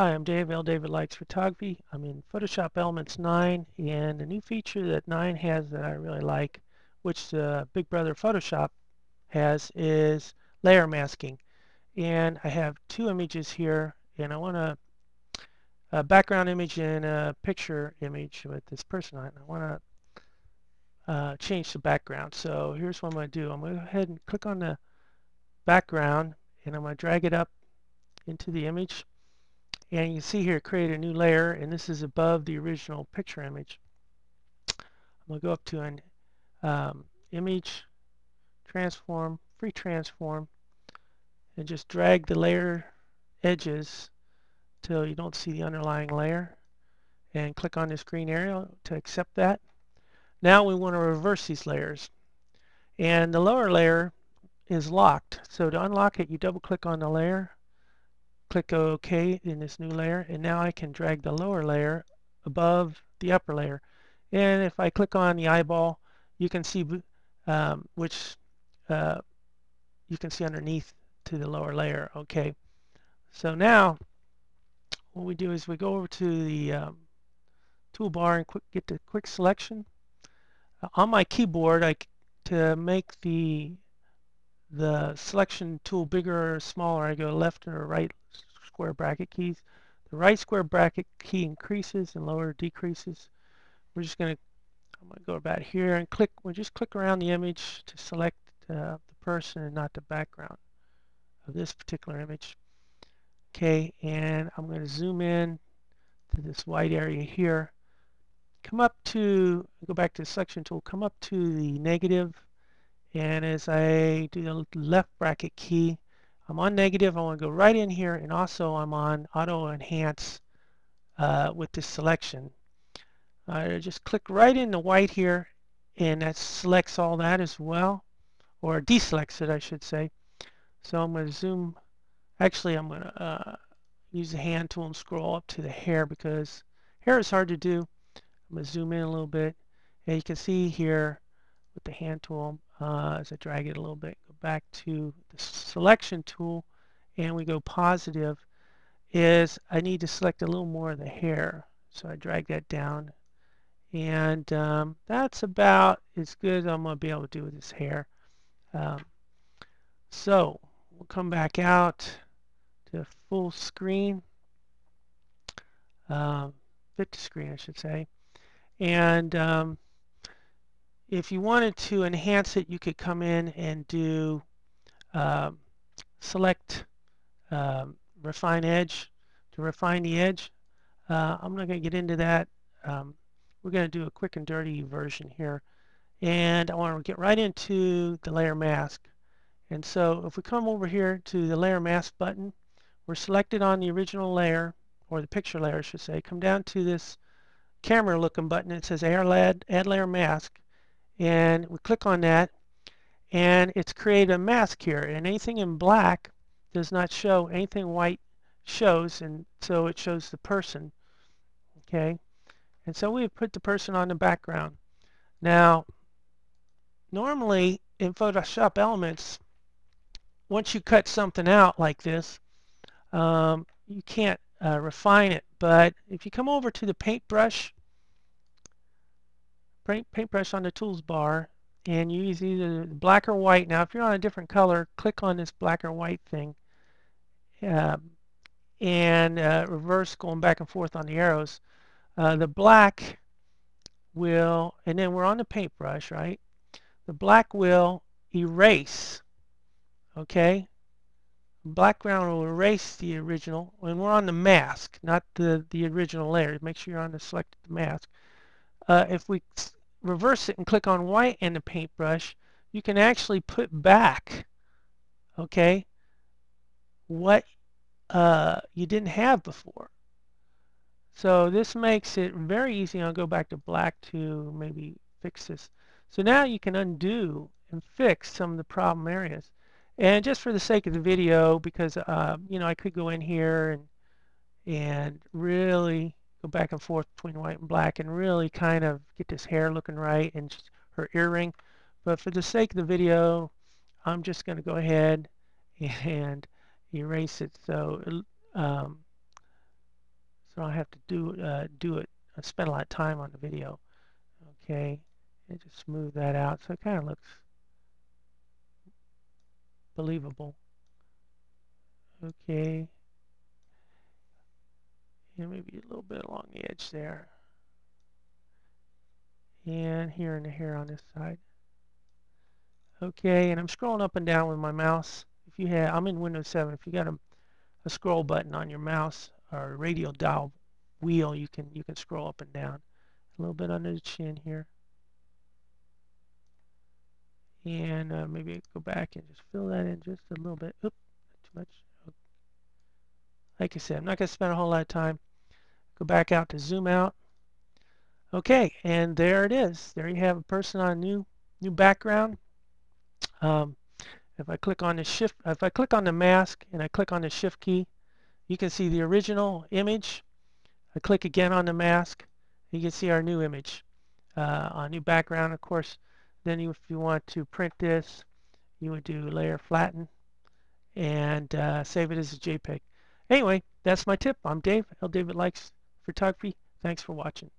Hi, I'm Dave, L. David Likes Photography. I'm in Photoshop Elements 9, and a new feature that 9 has that I really like, which the big brother Photoshop has, is layer masking. And I have two images here, and I want a background image and a picture image with this person on it. I want to change the background. So here's what I'm going to do. I'm going to go ahead and click on the background, and I'm going to drag it up into the image. And you can see here, create a new layer, and this is above the original picture image. I'm going to go up to an image, transform, free transform, and just drag the layer edges till you don't see the underlying layer, and click on this green area to accept that. Now we want to reverse these layers, and the lower layer is locked. So to unlock it, you double click on the layer, click OK in this new layer, and now I can drag the lower layer above the upper layer. And if I click on the eyeball, you can see you can see underneath to the lower layer. Okay, so now what we do is we go over to the toolbar and get the quick selection. On my keyboard, to make the selection tool bigger or smaller, I go left or right square bracket keys. The right square bracket key increases and lower decreases. We're just going to, I'm going to go about here and click, we'll just click around the image to select the person and not the background of this particular image. Okay, and I'm going to zoom in to this white area here. Come up to, go back to the selection tool, come up to the negative. And as I do the left bracket key, I'm on negative. I want to go right in here, and also I'm on auto enhance with this selection. I just click right in the white here, and that selects all that as well, or deselects it, I should say. So I'm going to zoom. Actually, I'm going to use the hand tool and scroll up to the hair, because hair is hard to do. I'm going to zoom in a little bit, and you can see here with the hand tool. As I drag it a little bit, go back to the selection tool, and we go positive. Is I need to select a little more of the hair, so I drag that down, and that's about as good as I'm going to be able to do with this hair. So we'll come back out to full screen, fit to screen, I should say, and if you wanted to enhance it, you could come in and do select refine edge to refine the edge. I'm not going to get into that. We're going to do a quick and dirty version here, and I want to get right into the layer mask. And so if we come over here to the layer mask button, we're selected on the original layer, or the picture layer I should say. Come down to this camera looking button. It says add layer mask, and we click on that, and it's created a mask here, and anything in black does not show, anything white shows, and so it shows the person. Okay, and so we put the person on the background. Now normally in Photoshop Elements, once you cut something out like this, you can't refine it, but if you come over to the paintbrush on the tools bar, and you use either black or white. Now if you're on a different color, click on this black or white thing, and reverse, going back and forth on the arrows. The black will, and then we're on the paintbrush, right? The black will erase, okay? Background will erase the original, and we're on the mask, not the original layer. Make sure you're on the selected mask. If we reverse it and click on white and the paintbrush, you can actually put back, okay, what you didn't have before. So this makes it very easy. I'll go back to black to maybe fix this. So now you can undo and fix some of the problem areas. And just for the sake of the video, because you know, I could go in here and really go back and forth between white and black and really kind of get this hair looking right and her earring, but for the sake of the video, I'm just going to go ahead and erase it. So so I don't have to spend a lot of time on the video. Okay, and just smooth that out so it kind of looks believable. Okay, and maybe a little bit along the edge there, and here and here on this side. Okay, and I'm scrolling up and down with my mouse. If you have, I'm in Windows 7. If you got a scroll button on your mouse or a radial dial wheel, you can scroll up and down. A little bit under the chin here, and maybe go back and just fill that in just a little bit. Oop, too much. Okay. Like I said, I'm not going to spend a whole lot of time. Go back out to zoom out. Okay, and there it is. There you have a person on a new background. If I click on the shift, if I click on the mask and I click on the shift key, you can see the original image. I click again on the mask, you can see our new image, our new background. Of course, then if you want to print this, you would do layer flatten and save it as a JPEG. Anyway, that's my tip. I'm Dave, L. David Likes Photography. Thanks for watching.